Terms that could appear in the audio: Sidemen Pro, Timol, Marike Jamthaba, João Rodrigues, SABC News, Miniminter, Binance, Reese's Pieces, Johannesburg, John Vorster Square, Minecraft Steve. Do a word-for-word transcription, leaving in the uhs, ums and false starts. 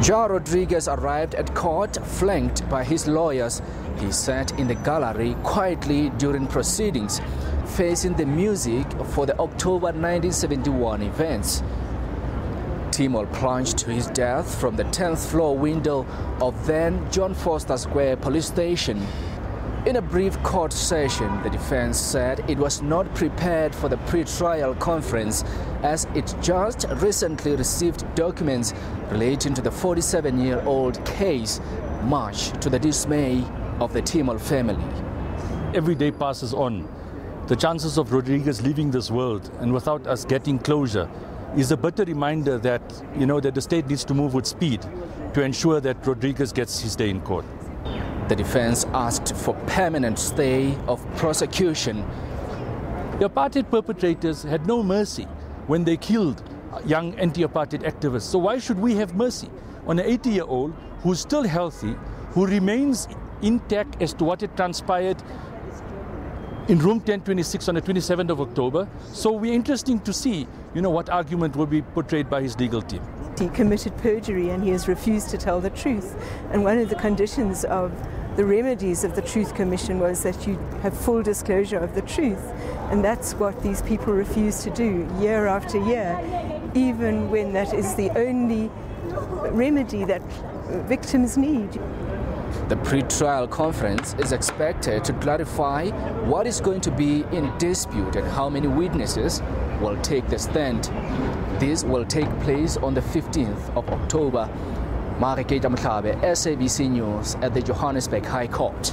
João Rodrigues arrived at court flanked by his lawyers. He sat in the gallery quietly during proceedings, facing the music for the October nineteen seventy-one events. Timol plunged to his death from the tenth floor window of then John Vorster Square police station. In a brief court session, the defense said it was not prepared for the pre-trial conference as it just recently received documents relating to the forty-seven-year-old case, much to the dismay of the Timol family. Every day passes on. The chances of Rodrigues leaving this world and without us getting closure is a bitter reminder that, you know, that the state needs to move with speed to ensure that Rodrigues gets his day in court. The defense asked for permanent stay of prosecution. The apartheid perpetrators had no mercy when they killed young anti-apartheid activists. So why should we have mercy on an eighty-year-old who's still healthy, who remains intact as to what had transpired in room ten twenty-six on the twenty-seventh of October? So we're interesting to see, you know, what argument will be portrayed by his legal team. He committed perjury and he has refused to tell the truth. And one of the conditions of the remedies of the Truth Commission was that you have full disclosure of the truth. And that's what these people refuse to do year after year, even when that is the only remedy that victims need. The pre-trial conference is expected to clarify what is going to be in dispute and how many witnesses will take the stand. This will take place on the fifteenth of October. Marike Jamthaba, S A B C News at the Johannesburg High Court.